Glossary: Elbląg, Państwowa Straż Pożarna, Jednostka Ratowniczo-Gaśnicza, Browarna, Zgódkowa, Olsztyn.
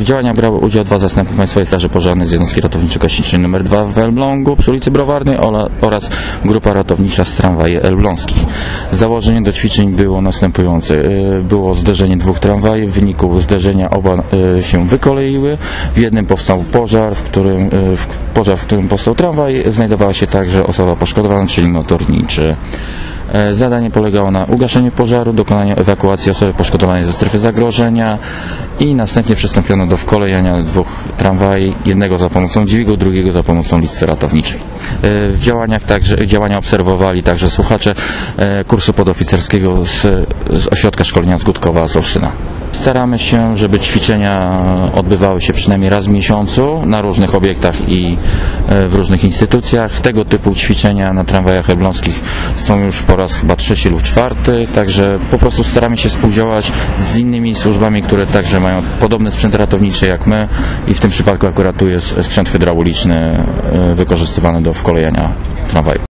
W działaniach brały udział dwa zastępy Państwowej Straży Pożarnej z jednostki ratowniczo-gaśniczej nr 2 w Elblągu przy ulicy Browarnej oraz grupa ratownicza z Tramwaje Elbląskich. Założenie do ćwiczeń było następujące. Było zderzenie dwóch tramwajów, w wyniku zderzenia oba się wykoleiły. W jednym powstał pożar, w którym powstał tramwaj. Znajdowała się także osoba poszkodowana, czyli motorniczy. Zadanie polegało na ugaszeniu pożaru, dokonaniu ewakuacji osoby poszkodowanej ze strefy zagrożenia i następnie przystąpiono do wkolejania dwóch tramwajów, jednego za pomocą dźwigu, drugiego za pomocą listwy ratowniczej. W działania obserwowali także słuchacze kursu podoficerskiego z ośrodka szkolenia Zgódkowa z Olsztyna. Staramy się, żeby ćwiczenia odbywały się przynajmniej raz w miesiącu na różnych obiektach i w różnych instytucjach. Tego typu ćwiczenia na tramwajach elbląskich są już po raz chyba trzeci lub czwarty, także po prostu staramy się współdziałać z innymi służbami, które także mają podobny sprzęt ratowniczy jak my i w tym przypadku akurat tu jest sprzęt hydrauliczny wykorzystywany do wkolejania tramwaju.